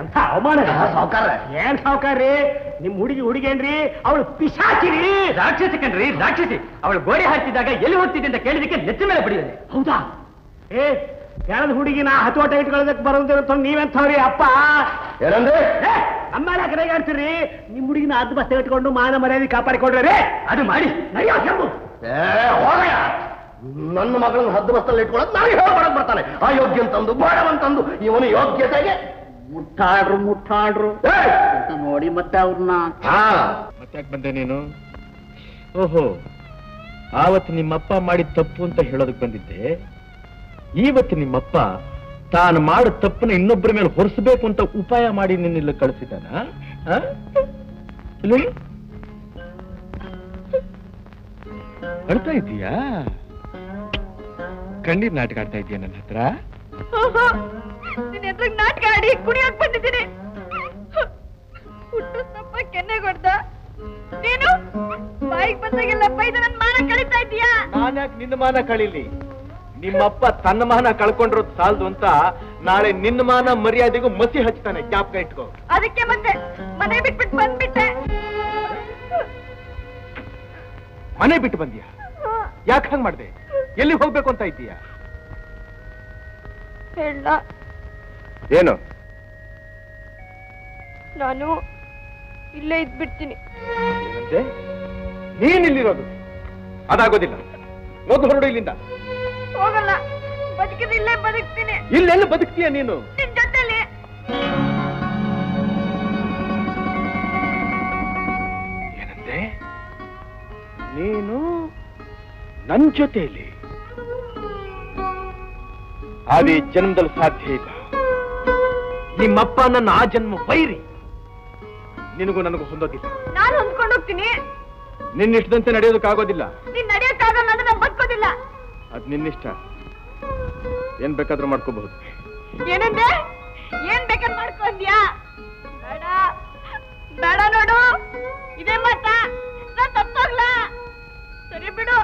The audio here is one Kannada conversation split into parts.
ಎಂತ ಅವಮಾನ ಸಾವುಕಾರ ಏನ್ ಸಾವುಕಾರ್ರಿ ನಿಮ್ ಹುಡುಗಿ ಹುಡುಗೇನ್ರಿ ಅವಳು ಪಿಶಾಚಿರಿ ರಾಕ್ಷಸಿ ಕಣ್ರಿ ರಾಕ್ಷಸಿ ಅವಳು ಗೋಡೆ ಹಾಕ್ತಿದ್ದಾಗ ಎಲ್ಲಿ ಹೋಗ್ತಿದ್ದೆ ಅಂತ ಕೇಳಿದಕ್ಕೆ ನೆಚ್ಚ ಮೇಲೆ ಬಿಡಿದೆ ಹೌದಾ ಏ ಯಾರದ ಹುಡುಗಿನ ಹತೋಟ ಇಟ್ಕೊಳ್ಳೋದಕ್ಕೆ ಬರೋದು ನೀವೆಂಥವ್ರಿ ಅಪ್ಪ ಏನಂದ್ರೆ ಅಮ್ಮ ಎಲ್ಲ ಕರೆಗಾಡ್ತೀರಿ ನಿಮ್ ಹುಡುಗಿನ ಅದ್ ಬಸ್ ಇಟ್ಕೊಂಡು ಮಾನ ಮರ್ಯಾದೆ ಕಾಪಾಡಿಕೊಡ್ರಿ ಅದು ಮಾಡಿ ನಡಿಯೋ ಕೆಂಬು ಹೋಗಯ್ಯ ನನ್ನ ಮಗಳನ್ನ ಹದ್ದು ಬಸ್ತಲ್ಲಿ ಇಟ್ಕೊಳ್ಳೋದು ನಾನು ಹೇಳ್ಕೊಡಕ್ ಬರ್ತಾನೆ ಅಯೋಗ್ಯ ಅಂತಂದು ಬೇಡವಂತಂದು ಇವನು ಯೋಗ್ಯತೆಗೆ ಮುಟ್ಟಾಡ್ರು ಮುಟ್ಟಾಡ್ರು ನೋಡಿ ಮತ್ತೆ ಅವ್ರನ್ನ ಮತ್ತೆ ಬಂದೆ ನೀನು ಓಹೋ ಆವತ್ತು ನಿಮ್ಮಪ್ಪ ಮಾಡಿದ ತಪ್ಪು ಅಂತ ಹೇಳೋದಕ್ಕೆ ಬಂದಿದ್ದೆ ಇವತ್ತು ನಿಮ್ಮಪ್ಪ ತಾನು ಮಾಡೋ ತಪ್ಪನ್ನ ಇನ್ನೊಬ್ಬರ ಮೇಲೆ ಹೊರಿಸಬೇಕು ಅಂತ ಉಪಾಯ ಮಾಡಿ ನಿನ್ನಿಲ್ಲಿ ಕಳಿಸಿದಾನ ಅಳ್ತಾ ಇದೀಯಾ ಕಣ್ಣೀರ್ ನಾಟಕ ಆಡ್ತಾ ಇದೀಯ ನನ್ನ ಹತ್ರ ನಾಟಕ ಆಡಿ ಕುಡಿ ಹಾಕ್ಬಿಟ್ಟಿದ್ದೀನಿ ನಾನ್ಯಾಕೆ ನಿನ್ನ ಮಾನ ಕಳೀಲಿ ನಿಮ್ಮಪ್ಪ ತನ್ನ ಮಾನ ಕಳ್ಕೊಂಡಿರೋದು ಸಾಲದು ಅಂತ ನಾಳೆ ನಿನ್ನ ಮಾನ ಮರ್ಯಾದೆಗೂ ಮಸಿ ಹಚ್ತಾನೆ ಜ್ಞಾಪಕ ಇಟ್ಕೋ ಅದಕ್ಕೆ ಮತ್ತೆ ಮನೆ ಬಿಟ್ಬಿಟ್ಟು ಬಂದ್ಬಿಟ್ಟೆ ಮನೆ ಬಿಟ್ಟು ಬಂದ್ಯಾ ಯಾಕೆ ಹಂಗ್ ಮಾಡ್ದೆ ಎಲ್ಲಿ ಹೋಗ್ಬೇಕು ಅಂತ ಇದ್ದೀಯಾ ಏನು ನಾನು ಇಲ್ಲೇ ಇದ್ಬಿಡ್ತೀನಿ ನೀನಿಲ್ಲಿರೋದು ಅದಾಗೋದಿಲ್ಲ ಹೋಗಿ ಹೊರಡು ಇಲ್ಲಿಂದ ಹೋಗಲ್ಲ ಬದುಕಿದ ಇಲ್ಲೇ ಬದುಕ್ತೀನಿ ಇಲ್ಲೆಲ್ಲ ಬದುಕ್ತೀಯ ನೀನು ನಿನ್ ಜೊತೆಲಿ ಏನಂತೆ ನೀನು ನನ್ ಜೊತೆಯಲ್ಲಿ ಅದೇ ಜನ್ಮದಲ್ಲಿ ಸಾಧ್ಯ ಇಲ್ಲ ನಿಮ್ಮಪ್ಪ ನನ್ನ ಆ ಜನ್ಮ ಬೈರಿ ನಿನಗೂ ನನಗೂ ಹೊಂದೋದಿಲ್ಲ ನಾನು ಹೊಂದ್ಕೊಂಡು ಹೋಗ್ತೀನಿ ನಿನ್ನಿಷ್ಟದಂತೆ ನಡೆಯೋದಕ್ಕಾಗೋದಿಲ್ಲ ಅದ್ ನಿನ್ನಿಷ್ಟ ಏನ್ ಬೇಕಾದ್ರೂ ಮಾಡ್ಕೋಬಹುದು ಏನ್ ಬೇಕಾದ್ರೂ ಮಾಡ್ಕೊಂಡ್ಯಾ ಬೇಡ ಬೇಡ ನೋಡು ಇದೇ ಮಾತಾ ತಪ್ಪೋಗ್ಲ ಸರಿ ಬಿಡು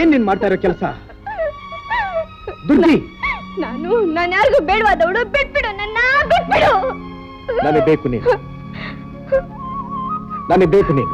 ಏನ್ ನೀನ್ ಮಾಡ್ತಾ ಇರೋ ಕೆಲಸ ದುರ್ಗಿ ನಾನು ಯಾರಿಗೂ ಬೇಡವಾದವಳು ಬಿಟ್ಬಿಡು ನನಗೆ ಬೇಕು ನೀನು